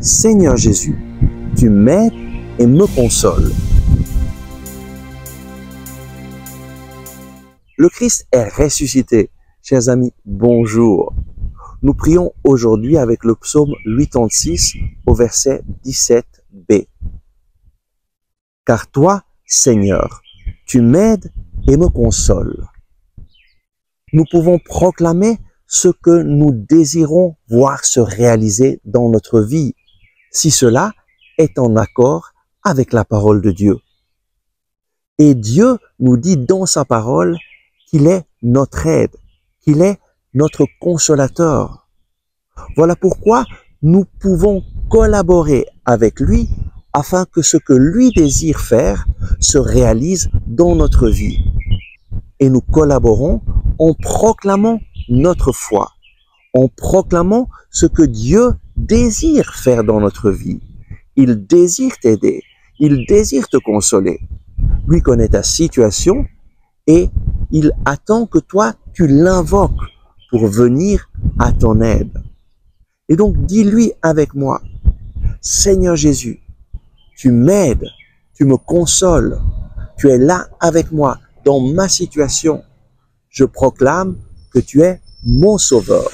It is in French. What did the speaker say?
« Seigneur Jésus, tu m'aides et me consoles. » Le Christ est ressuscité. Chers amis, bonjour. Nous prions aujourd'hui avec le psaume 86 au verset 17b. « Car toi, Seigneur, tu m'aides et me consoles. » Nous pouvons proclamer ce que nous désirons voir se réaliser dans notre vie, si cela est en accord avec la parole de Dieu. Et Dieu nous dit dans sa parole qu'il est notre aide, qu'il est notre consolateur. Voilà pourquoi nous pouvons collaborer avec lui afin que ce que lui désire faire se réalise dans notre vie. Et nous collaborons en proclamant notre foi, en proclamant ce que Dieu désire faire dans notre vie. Il désire t'aider, il désire te consoler. Lui connaît ta situation et il attend que toi, tu l'invoques pour venir à ton aide. Et donc, dis-lui avec moi, « Seigneur Jésus, tu m'aides, tu me consoles, tu es là avec moi dans ma situation. Je proclame que tu es mon sauveur. »